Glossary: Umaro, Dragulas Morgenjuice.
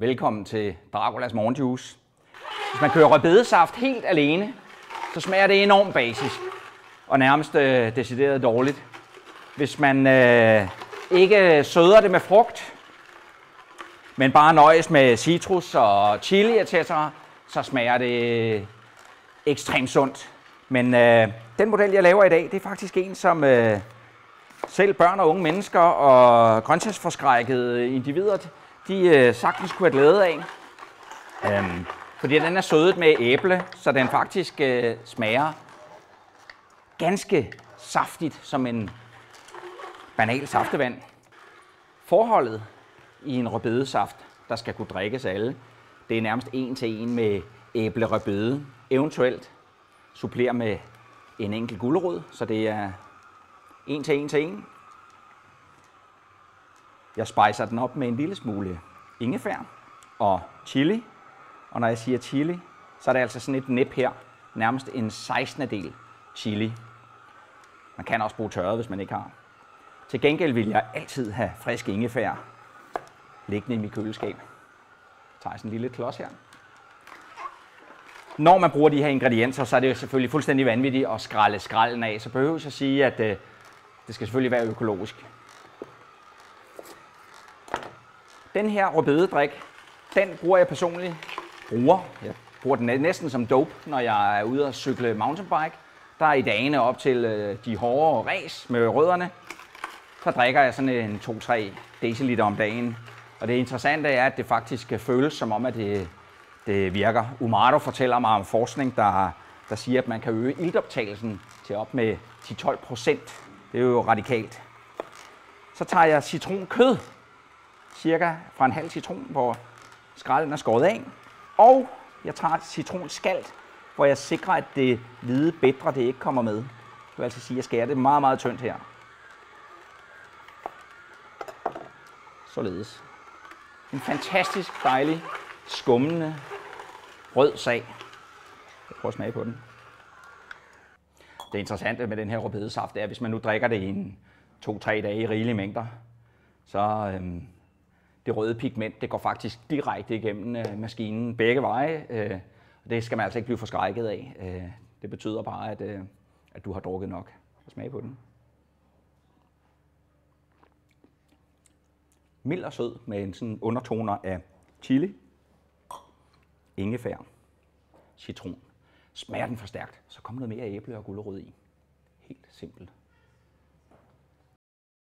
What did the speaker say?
Velkommen til Dragulas Morgenjuice. Hvis man kører rødbedesaft helt alene, så smager det enormt basisk og nærmest decideret dårligt. Hvis man ikke søder det med frugt, men bare nøjes med citrus og chili etc., så smager det ekstremt sundt. Men den model, jeg laver i dag, det er faktisk en, som selv børn og unge mennesker og grøntsagsforskrækkede individer, de sagtens kunne have glæde af. Fordi den er sødet med æble, så den faktisk smager ganske saftigt som en banal saftevand. Forholdet i en rødbedesaft, der skal kunne drikkes af alle, det er nærmest en til en med æble-rødbede. Eventuelt supplerer med en enkelt gulerod, så det er en til en til en. Jeg spicer den op med en lille smule ingefær og chili. Og når jeg siger chili, så er det altså sådan et nip her. Nærmest en 16. del chili. Man kan også bruge tørret, hvis man ikke har. Til gengæld vil jeg altid have frisk ingefær liggende i mit køleskab. Jeg tager sådan en lille klods her. Når man bruger de her ingredienser, så er det jo selvfølgelig fuldstændig vanvittigt at skrælle skrællen af. Så behøver jeg at sige, at det skal selvfølgelig være økologisk. Den her rødbededrik, den bruger jeg personligt. Jeg bruger den næsten som dope, når jeg er ude og cykle mountainbike. Der er i dagene op til de hårde ræs med rødderne. Så drikker jeg sådan en 2-3 deciliter om dagen. Og det interessante er, at det faktisk føles som om, at det virker. Umaro fortæller mig om forskning, der siger, at man kan øge iltoptagelsen til op med 10-12%. Det er jo radikalt. Så tager jeg citronkød. Cirka fra en halv citron, hvor skrællen er skåret af. Og jeg tager et citronskalt, hvor jeg sikrer, at det hvide bitre det ikke kommer med. Det vil altså sige, at jeg skærer det meget, meget tyndt her. Således. En fantastisk dejlig, skummende rød sag. Jeg prøver at smage på den. Det interessante med den her rødbedesaft er, at hvis man nu drikker det i en 2-3 dage i rigelige mængder, så det røde pigment, det går faktisk direkte igennem maskinen begge veje. Det skal man altså ikke blive forskrækket af. Det betyder bare, at du har drukket nok. Smag på den. Mild og sød med en sådan undertoner af chili, ingefær, citron. Smager den for stærkt, så kom noget mere æble og gulerod i. Helt simpelt.